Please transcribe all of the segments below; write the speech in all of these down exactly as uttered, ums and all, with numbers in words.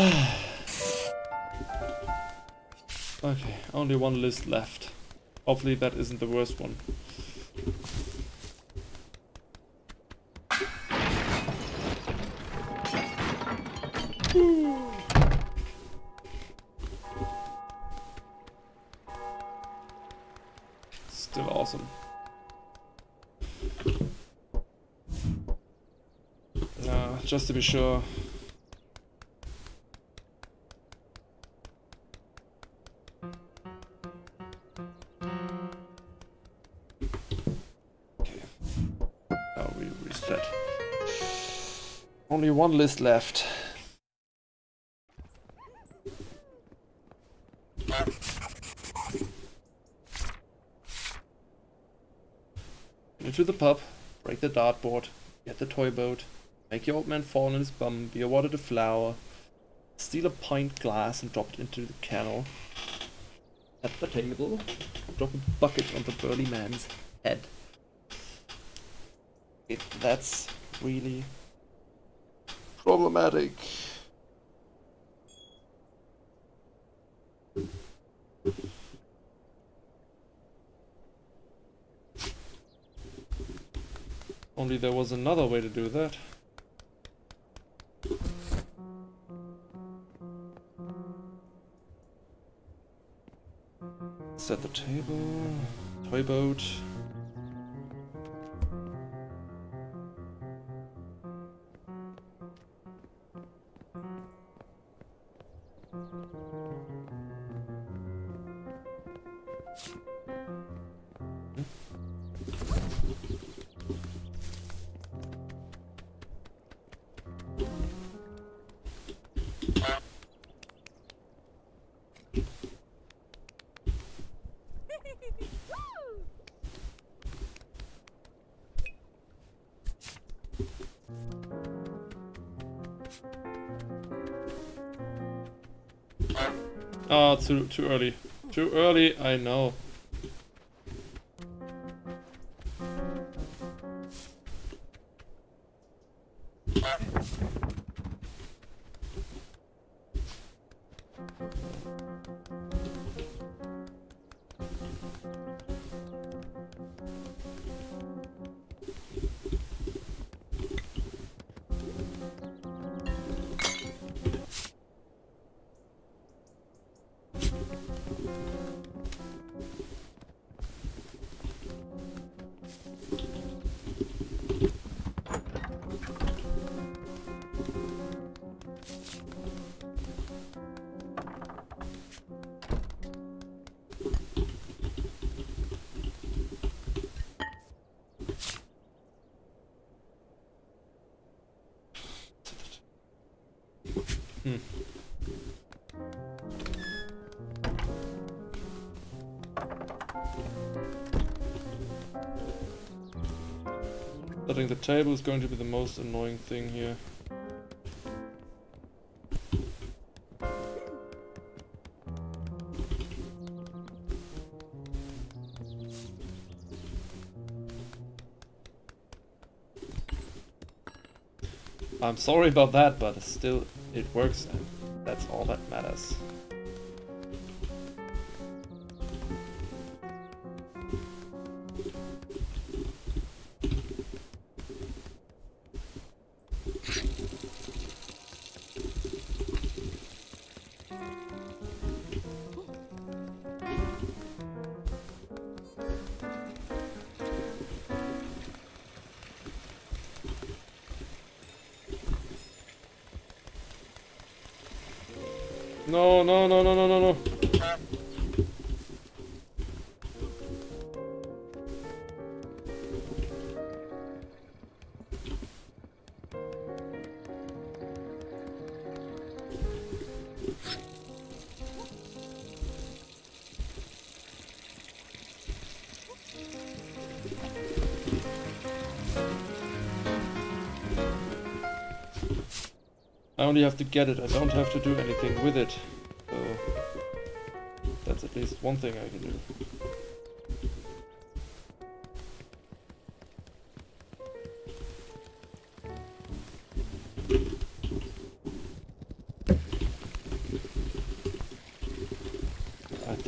Okay, only one list left. Hopefully that isn't the worst one. Woo. Still awesome. Uh, just to be sure. Only one list left. Into the pub, break the dartboard, get the toy boat, make your old man fall on his bum, be awarded a flower, steal a pint glass and drop it into the kennel. At the table, drop a bucket on the burly man's head. If that's really problematic. Only there was another way to do that. Set the table, toy boat. Ah, oh, too too early. Too early, I know. Setting the table is going to be the most annoying thing here. I'm sorry about that, but still it works and that's all that matters. No, no, no, no, no, no, no. I only have to get it, I don't have to do anything with it, so that's at least one thing I can do.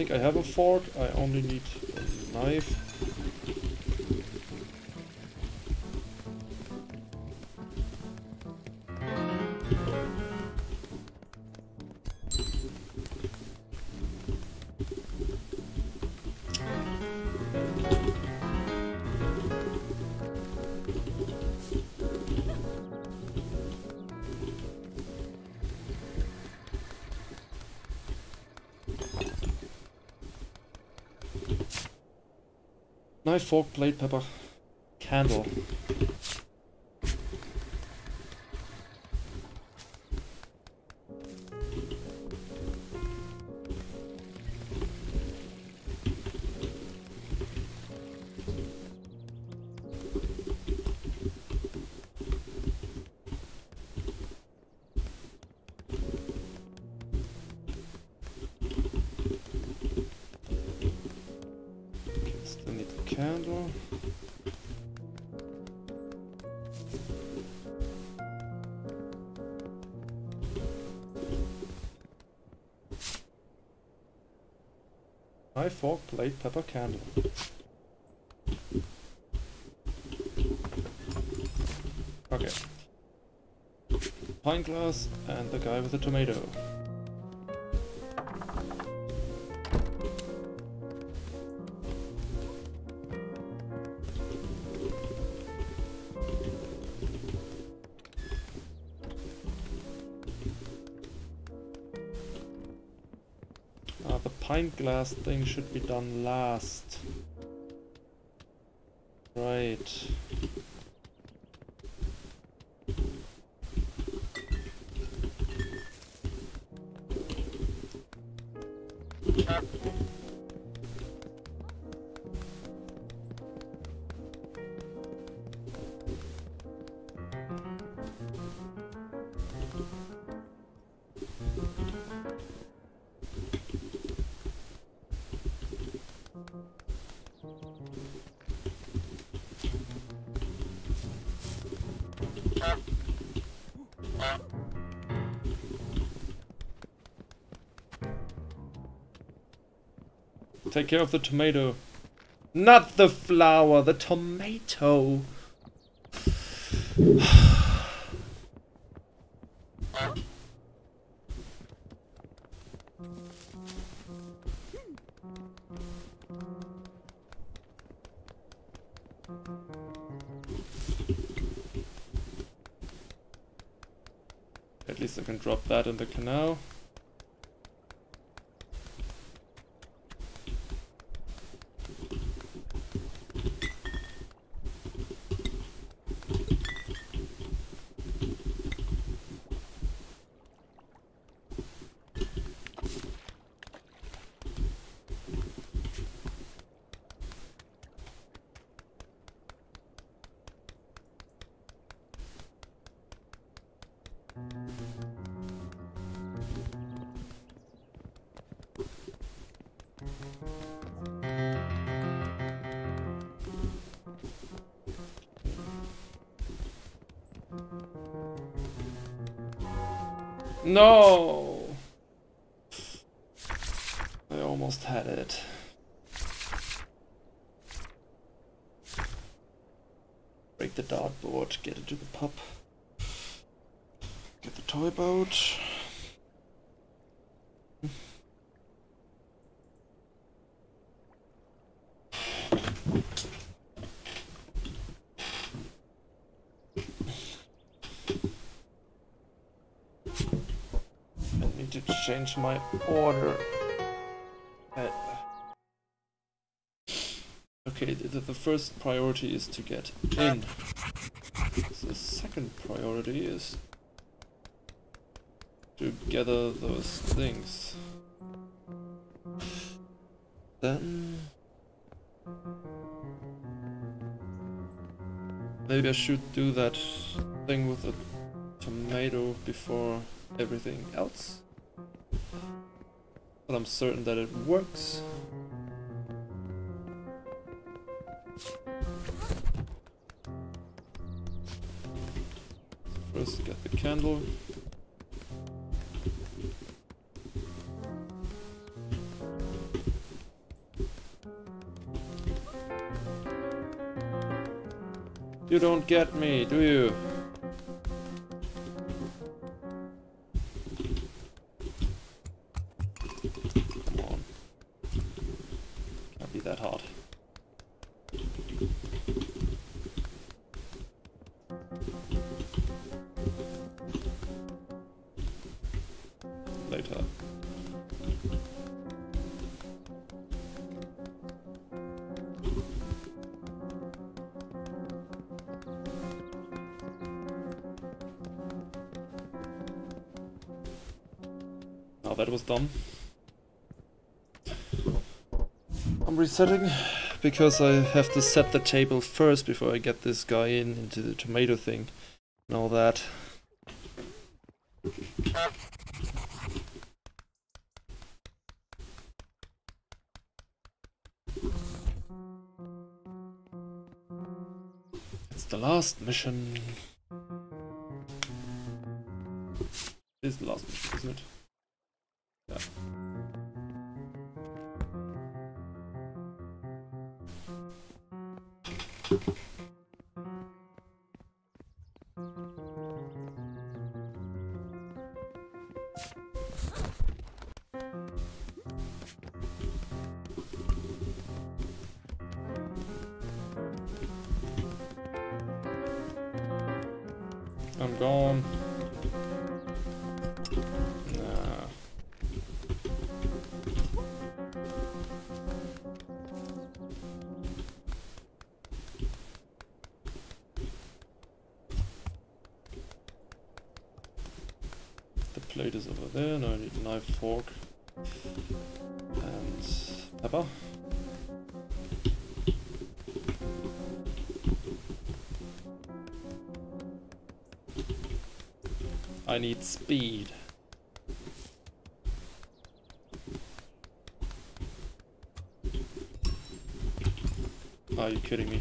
think I have a fork. I only need a knife. Knife, fork, plate, pepper, candle. Knife, fork, plate, pepper, candle. Okay. Pint glass and the guy with the tomato. Pint glass thing should be done last. Right. Take care of the tomato. Not the flower, the tomato. At least I can drop that in the canal. No! I almost had it. Break the dartboard, get into the pub. Get the toy boat. Change my order. Uh, okay, the, the first priority is to get in. The second priority is to gather those things. Then maybe I should do that thing with the tomato before everything else. But I'm certain that it works. First, get the candle. You don't get me, do you? Come on. Can't be that hard. Later. Oh, that was dumb. I'm resetting because I have to set the table first before I get this guy in into the tomato thing and all that. It's the last mission. It is the last mission, isn't it? Yeah. I'm gone. Plate is over there. Now I need knife, fork, and pepper. I need speed. Are you kidding me?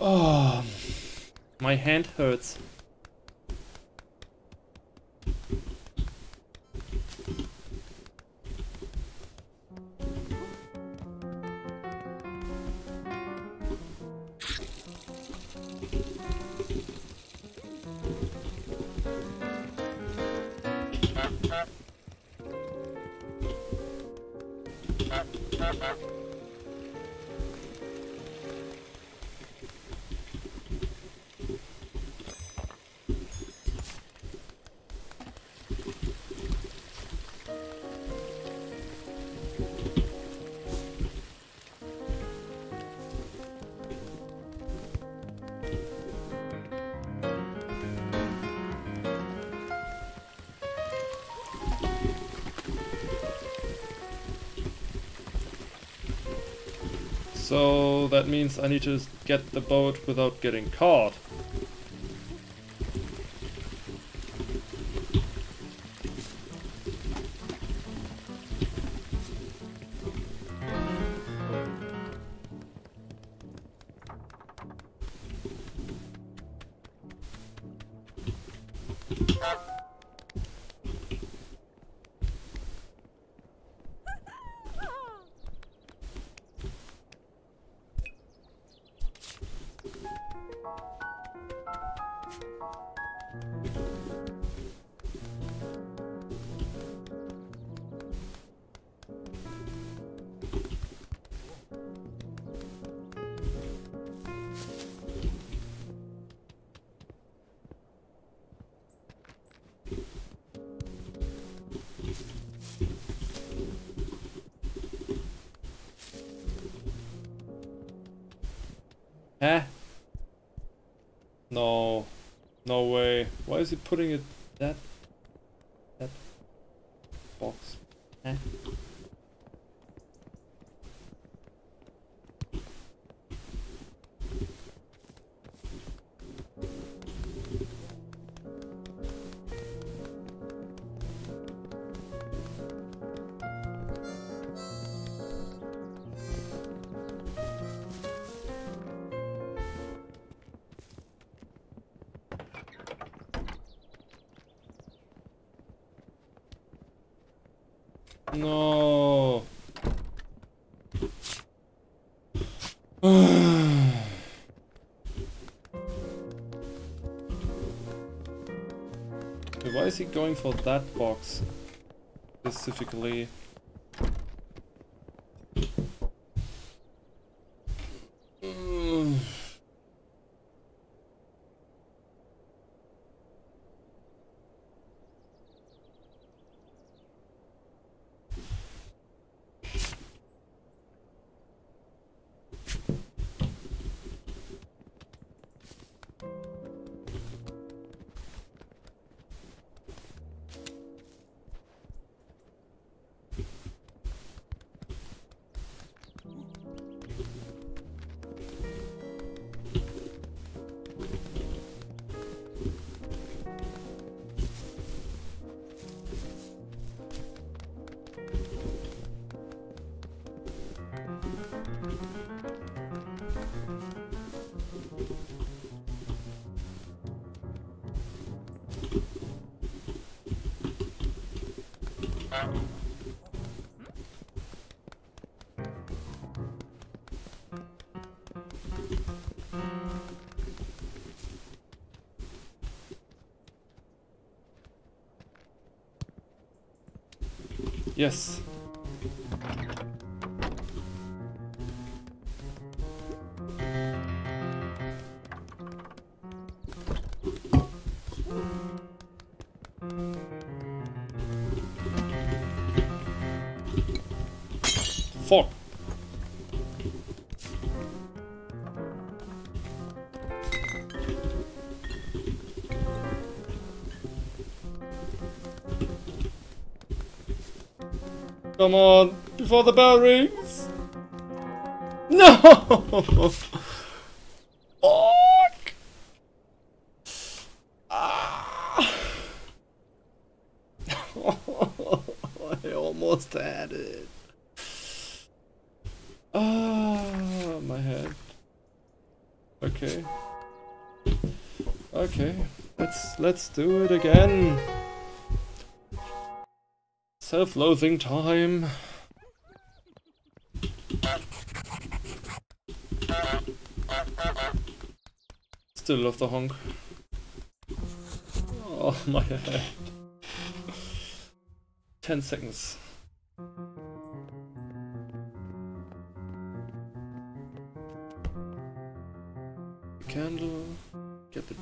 Oh, my hand hurts. So that means I need to get the boat without getting caught. Eh? No. No way. Why is he putting it that... that... box? Eh? No. Why is he going for that box specifically? Yes. Fuck. Come on, before the bell rings! No! Fuck! Ah. I almost had it. Ah, my head. Okay. Okay, let's let's do it again. Self-loathing time. Still love the honk. Oh my head. Ten seconds. The candle. Get the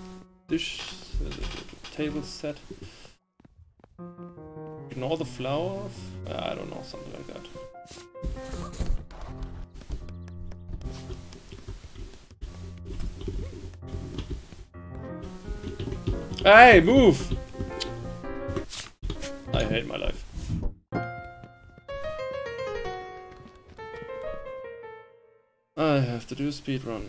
dish, uh, the table set. Ignore the flowers? Uh, I don't know, something like that. Hey, move! I hate my life. I have to do a speedrun.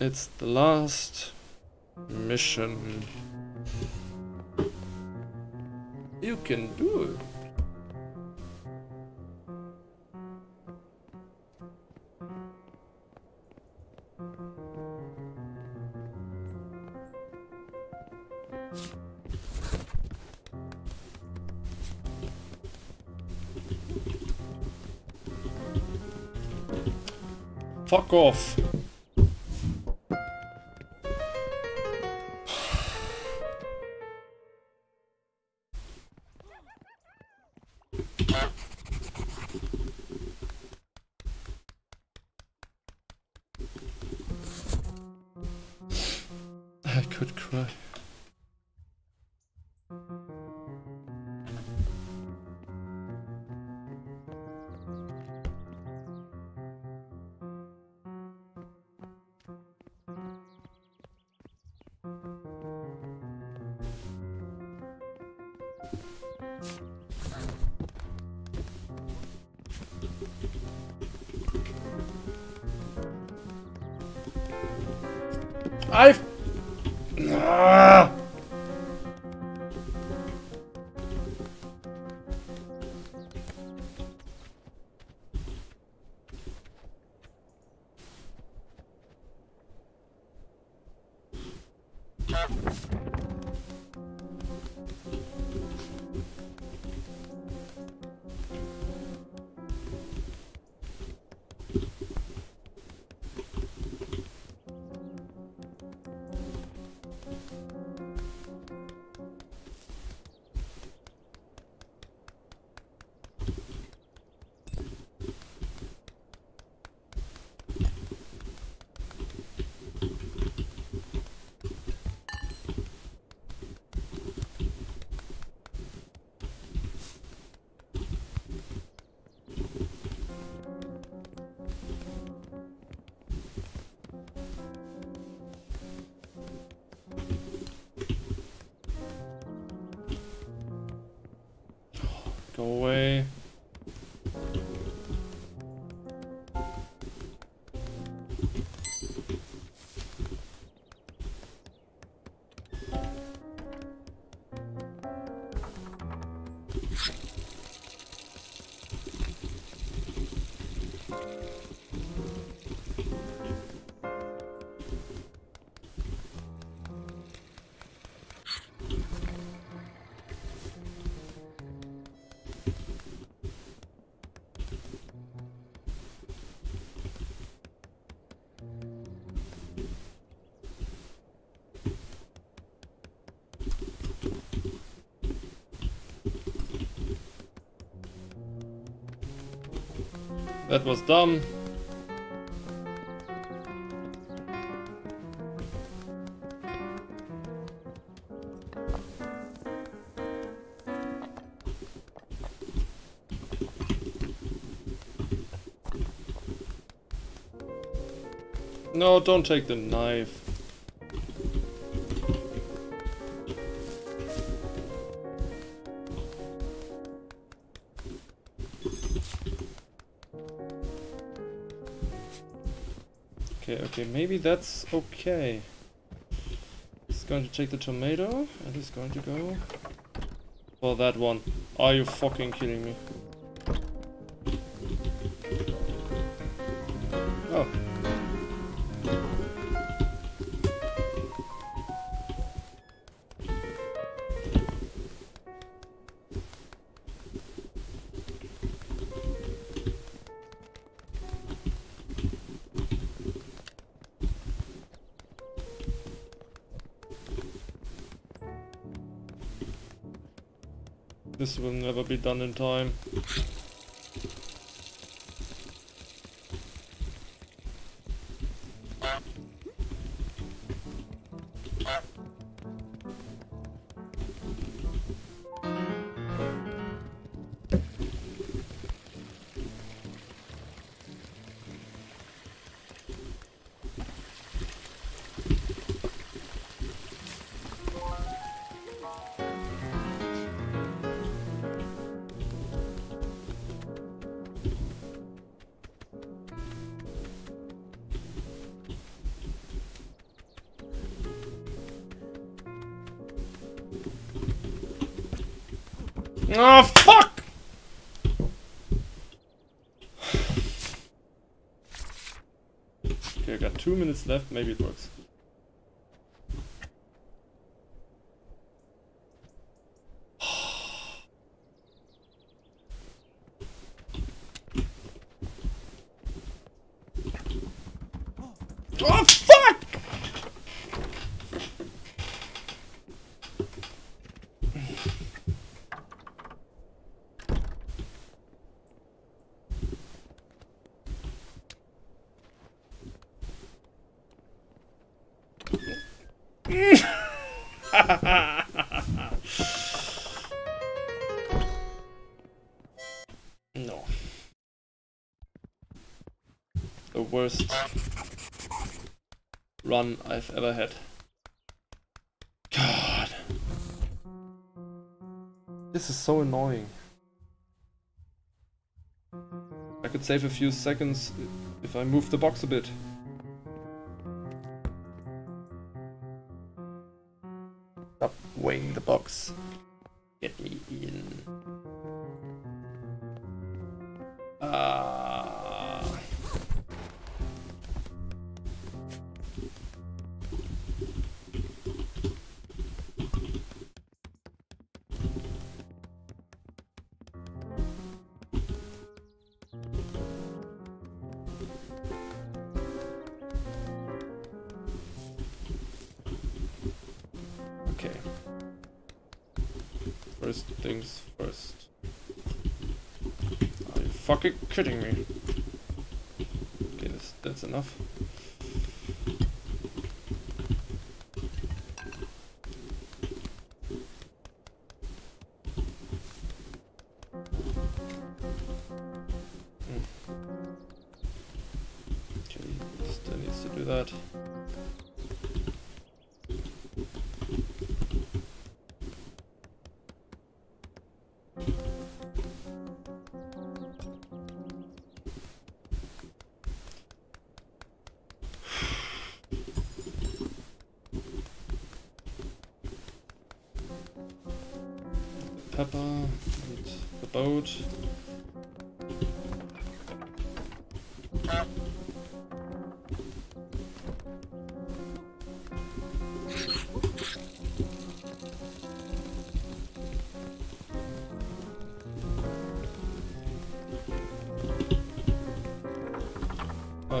It's the last mission. You can do it. Fuck off. I could cry. I've... Ah. Away. That was dumb. No, don't take the knife. Okay, maybe that's okay. He's going to take the tomato and he's going to go for that one. Are you fucking kidding me? Oh. This will never be done in time. Oh, fuck! Okay, I got two minutes left, maybe it works. Oh, fuck! No. The worst run I've ever had. God. This is so annoying. I could save a few seconds if I move the box a bit. weighing the box. Get me in. Uh... Okay. First things first. Are you fucking kidding me? Okay, that's, that's enough. Pepper and the boat. I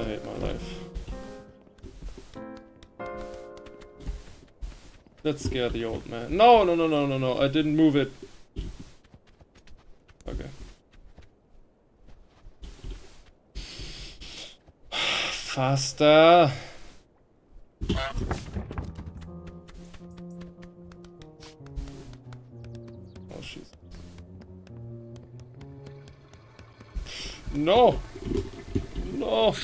hate my life. Let's scare the old man. No, no, no, no, no, no. I didn't move it. Faster. Oh, she's... No! No!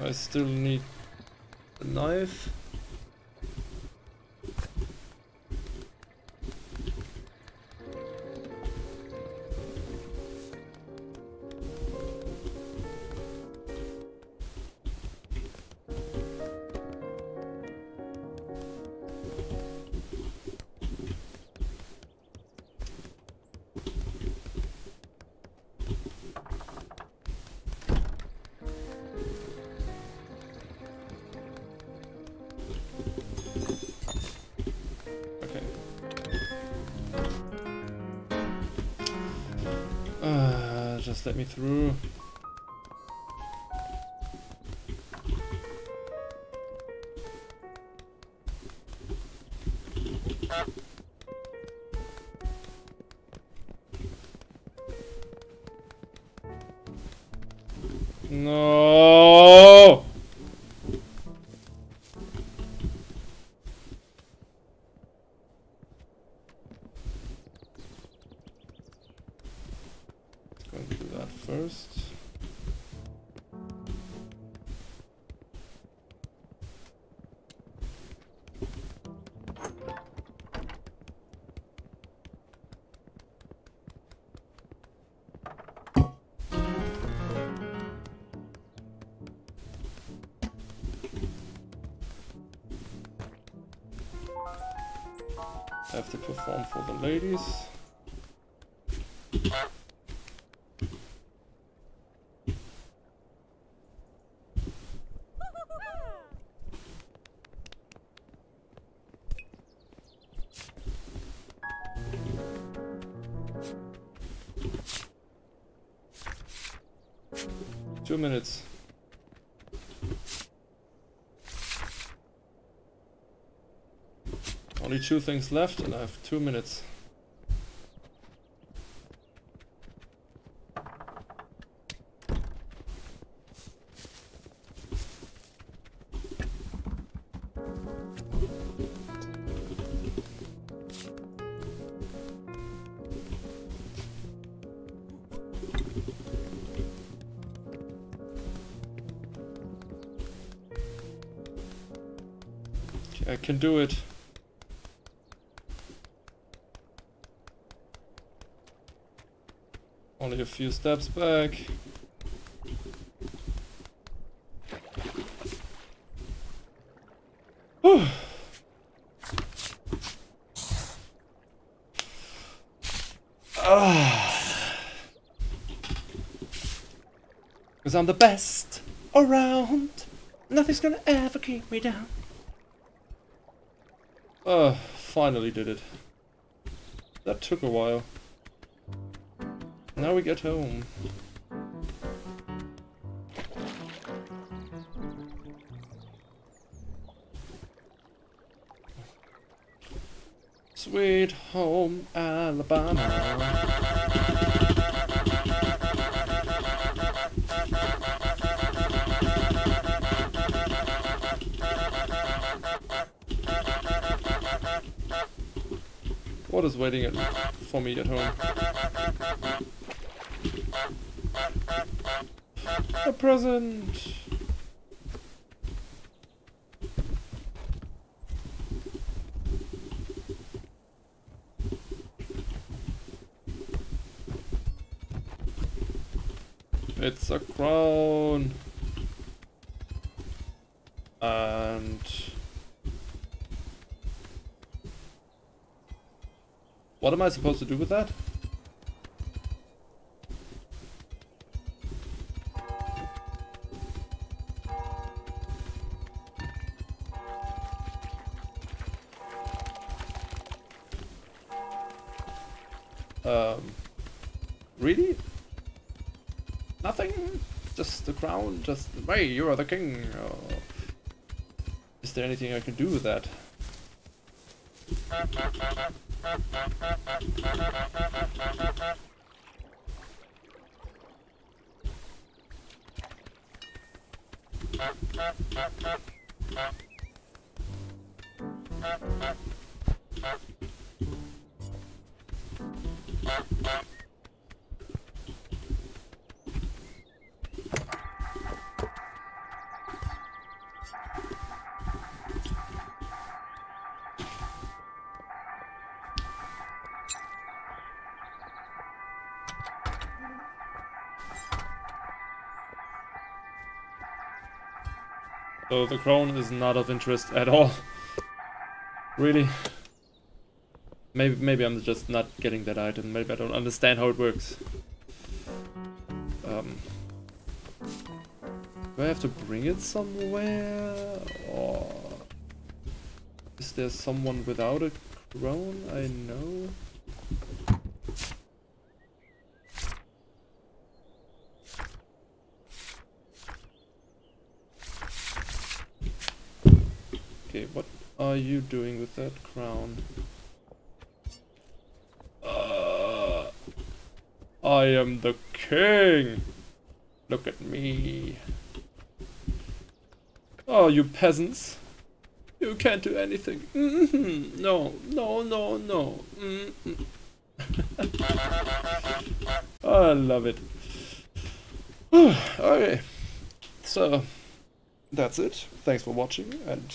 I still need a knife. Just let me through. No. First, I have to perform for the ladies. Two minutes. Only two things left, and I have two minutes. I can do it. Only a few steps back. Whew. Ah. Cause I'm the best around. Nothing's gonna ever keep me down. Oh, finally did it. That took a while. Now we get home. Sweet home, Alabama. What is waiting at, for me at home? A present! It's a crown! And... what am I supposed to do with that? Um, really? Nothing? Just the crown? Just, hey, you are the king. Oh. Is there anything I can do with that? So the crown is not of interest at all. Really? Maybe, maybe I'm just not getting that item. Maybe I don't understand how it works. Um, do I have to bring it somewhere? Or is there someone without a crown I know? What are you doing with that crown? Uh, I am the king! Look at me! Oh, you peasants! You can't do anything! Mm-hmm. No, no, no, no! Mm-hmm. I love it! Okay, so that's it. Thanks for watching and...